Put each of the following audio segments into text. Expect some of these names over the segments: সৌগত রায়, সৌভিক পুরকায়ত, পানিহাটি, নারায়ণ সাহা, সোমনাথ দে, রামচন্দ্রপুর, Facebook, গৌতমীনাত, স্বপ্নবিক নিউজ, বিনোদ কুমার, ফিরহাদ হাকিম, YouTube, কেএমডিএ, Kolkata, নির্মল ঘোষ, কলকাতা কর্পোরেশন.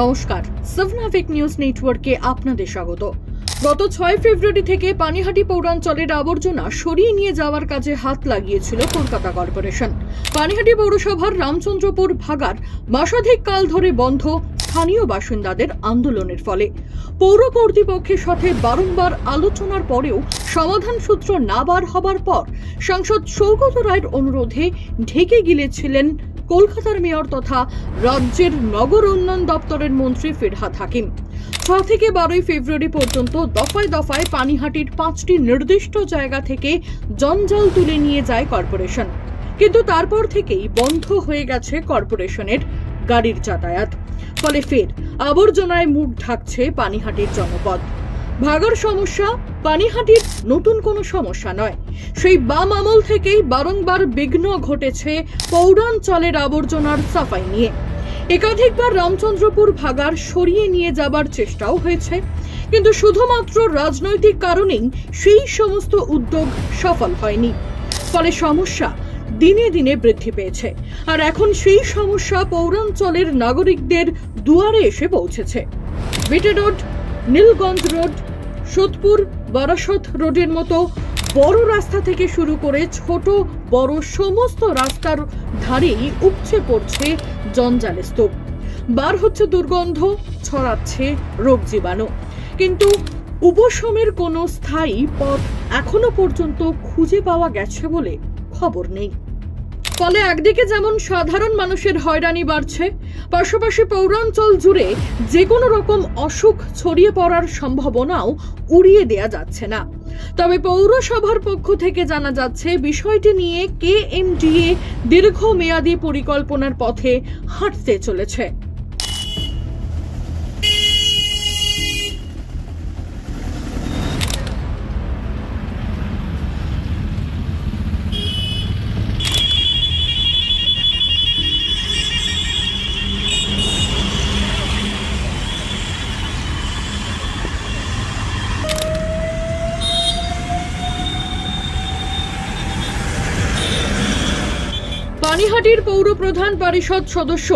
নমস্কার, সোমনাথ নিউজ নেটওয়ার্কে আপনাদের স্বাগত। গত ৬ ফেব্রুয়ারি থেকে পানিহাটি পৌরাঞ্চলের আবর্জনা সরিয়ে নিয়ে যাওয়ার কাজে হাত লাগিয়েছিল কলকাতা কর্পোরেশন। পানিহাটি পৌরসভার রামচন্দ্রপুর ভাগার মাসাধিক কাল ধরে বন্ধ স্থানীয় বাসিন্দাদের আন্দোলনের ফলে পৌর কর্তৃপক্ষের সাথে বারংবার আলোচনার পরেও সমাধান সূত্র না বার হবার পর সাংসদ সৌগত রায়ের অনুরোধে ঢেকে গিলেছিলেন কলকাতার মেয়র তথা রাজ্যের নগর উন্নয়ন দপ্তরের মন্ত্রী ফিরহাদ হাকিম। ৬ থেকে ১২ ফেব্রুয়ারি পর্যন্ত দফায় দফায় পানিহাটির ৫টি নির্দিষ্ট জায়গা থেকে জঞ্জাল তুলে নিয়ে যায় কর্পোরেশন, কিন্তু তারপর থেকেই বন্ধ হয়ে গেছে কর্পোরেশনের গাড়ির যাতায়াত। ফলে ফের আবর্জনায় মুখ ঢাকছে পানিহাটির জনপদ। ভাগার সমস্যা পানিহাটির নতুন কোনো সমস্যা নয়, সেই বাম আমল থেকেই বারংবার বিঘ্ন ঘটেছে পৌরাঞ্চলের আবর্জনার সাফাই নিয়ে। একাধিকবার রামচন্দ্রপুর ভাগার সরিয়ে নিয়ে যাবার চেষ্টাও হয়েছে, কিন্তু শুধুমাত্র রাজনৈতিক কারণেই সেই সমস্ত উদ্যোগ সফল হয়নি। ফলে সমস্যা দিনে দিনে বৃদ্ধি পেয়েছে, আর এখন সেই সমস্যা পৌরাঞ্চলের নাগরিকদের দুয়ারে এসে পৌঁছেছে। বিটে রোড, নীলগঞ্জ রোড, সোদপুর, বারাসত রোডের মতো বড় রাস্তা থেকে শুরু করে ছোট বড় সমস্ত রাস্তার ধারেই উপচে পড়ছে জঞ্জালের স্তূপ। বার হচ্ছে দুর্গন্ধ, ছড়াচ্ছে রোগ জীবাণু, কিন্তু উপশমের কোনো স্থায়ী পথ এখনো পর্যন্ত খুঁজে পাওয়া গেছে বলে খবর নেই। ফলে একদিকে যেমন সাধারণ মানুষের হয়রানি বাড়ছে, পাশাপাশি পৌরাঞ্চল জুড়ে যে কোনো রকম অসুখ ছড়িয়ে পড়ার সম্ভাবনাও উড়িয়ে দেয়া যাচ্ছে না। তবে পৌরসভার পক্ষ থেকে জানা যাচ্ছে, বিষয়টি নিয়ে কেএমডিএ দীর্ঘমেয়াদী পরিকল্পনার পথে হাঁটতে চলেছে। পানিহাটির পৌর প্রধান পরিষদ সদস্য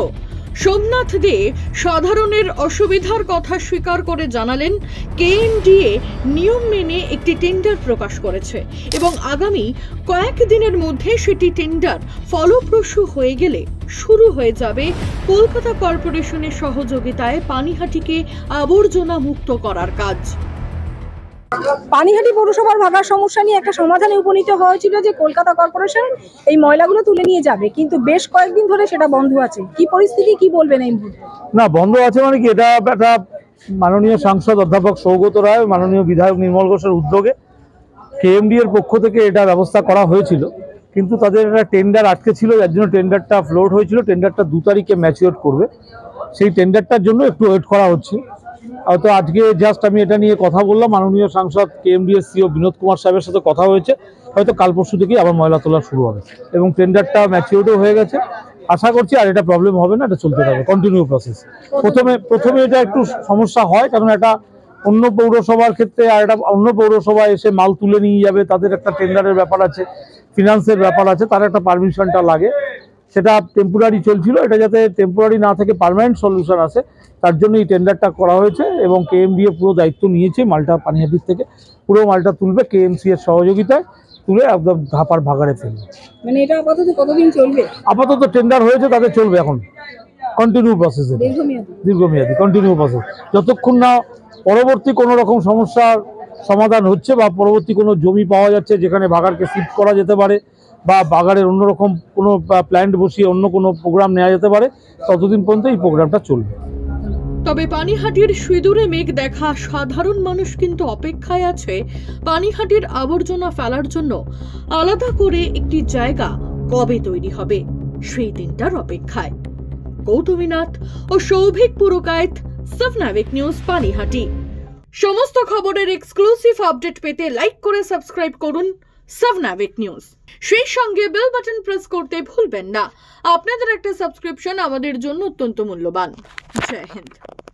সোমনাথ দে সাধারণের অসুবিধার কথা স্বীকার করে জানালেন, কেএমডিএ নিয়ম মেনে একটি টেন্ডার প্রকাশ করেছে এবং আগামী কয়েকদিনের মধ্যে সেটি টেন্ডার ফলপ্রসূ হয়ে গেলে শুরু হয়ে যাবে কলকাতা কর্পোরেশনের সহযোগিতায় পানিহাটিকে আবর্জনা মুক্ত করার কাজ। পানিহাটি পৌরসভার ভাগার সমস্যা নিয়ে একটা সমাধানে উপনীত হয়েছিল যে কলকাতা কর্পোরেশন এই ময়লাগুলো তুলে নিয়ে যাবে, কিন্তু বেশ কয়েকদিন ধরে সেটা বন্ধ আছে। কি পরিস্থিতি, কি বলবেন? এই না বন্ধ আছে মানে কি, এটা একটা মাননীয় সাংসদ অধ্যাপক সৌগত রায়, মাননীয় বিধায়ক নির্মল ঘোষের উদ্যোগে কেএমডি এর পক্ষ থেকে এটা ব্যবস্থা করা হয়েছিল, কিন্তু তাদের একটা টেন্ডার আটকে ছিল, যার জন্য টেন্ডারটা ফ্লোট হয়েছিল। টেন্ডারটা 2 তারিখে ম্যাচিওর করবে, সেই টেন্ডারটার জন্য একটু ওয়েট করা হচ্ছে। তো আজকে জাস্ট আমি এটা নিয়ে কথা বললাম, মাননীয় সাংসদ কেএমডিএ সিও বিনোদ কুমার সাহেবের সাথে কথা হয়েছে, হয়তো কাল পরশু থেকেই আবার ময়লা তোলা শুরু হবে এবং টেন্ডারটা ম্যাচিউরও হয়ে গেছে। আশা করছি আর এটা প্রবলেম হবে না, এটা চলতে থাকবে, কন্টিনিউ প্রসেস। প্রথমে এটা একটু সমস্যা হয়, কারণ এটা অন্য পৌরসভার ক্ষেত্রে আর এটা অন্য পৌরসভায় এসে মাল তুলে নিয়ে যাবে, তাদের একটা টেন্ডারের ব্যাপার আছে, ফিনান্সের ব্যাপার আছে, তার একটা পারমিশনটা লাগে। সেটা টেম্পোরারি চলছিল, এটা যাতে টেম্পোরারি না থেকে পার্মানেন্ট সলিউশন আসে তার জন্য এই টেন্ডারটা করা হয়েছে এবং কেএমডিএ পুরো দায়িত্ব নিয়েছে। মালটা পানিহাটির থেকে পুরো মালটা তুলবে, কেএমসি এর সহযোগিতায় তুলে একদম ধাপার ভাগাড়ে ফেলবে। মানে এটা আপাতত কতদিন চলবে? আপাতত টেন্ডার হয়েছে, তাতে চলবে এখন, কন্টিনিউ প্রসেস, দীর্ঘমেয়াদী কন্টিনিউ প্রসেস, যতক্ষণ না পরবর্তী কোনো রকম সমস্যার সমাধান হচ্ছে বা পরবর্তী কোনো জমি পাওয়া যাচ্ছে যেখানে ভাগাড়কে শিফট করা যেতে পারে বা বাগাড়ের অন্যরকম কোনো প্ল্যান্ট বসিয়ে অন্য কোনো প্রোগ্রাম নেওয়া যেতে পারে, ততদিন পর্যন্ত এই প্রোগ্রামটা চলবে। তবে পানিহাটির সিঁদুরে মেঘ দেখা সাধারণ মানুষ কিন্তু অপেক্ষায় আছে পানিহাটির আবর্জনা ফেলার জন্য আলাদা করে একটি জায়গা কবে তৈরি হবে, সেই দিনটার অপেক্ষায়। গৌতমীনাত ও সৌভিক পুরকায়ত, স্বপ্নবিক নিউজ, পানিহাটি। সমস্ত খবরের এক্সক্লুসিভ আপডেট পেতে লাইক করে সাবস্ক্রাইব করুন স্বপ্নবিক নিউজ, সেই সঙ্গে বেল বাটন প্রেস করতে ভুলবেন না। আপনাদের একটা সাবস্ক্রিপশন আমাদের জন্য অত্যন্ত মূল্যবান। জয় হিন্দ।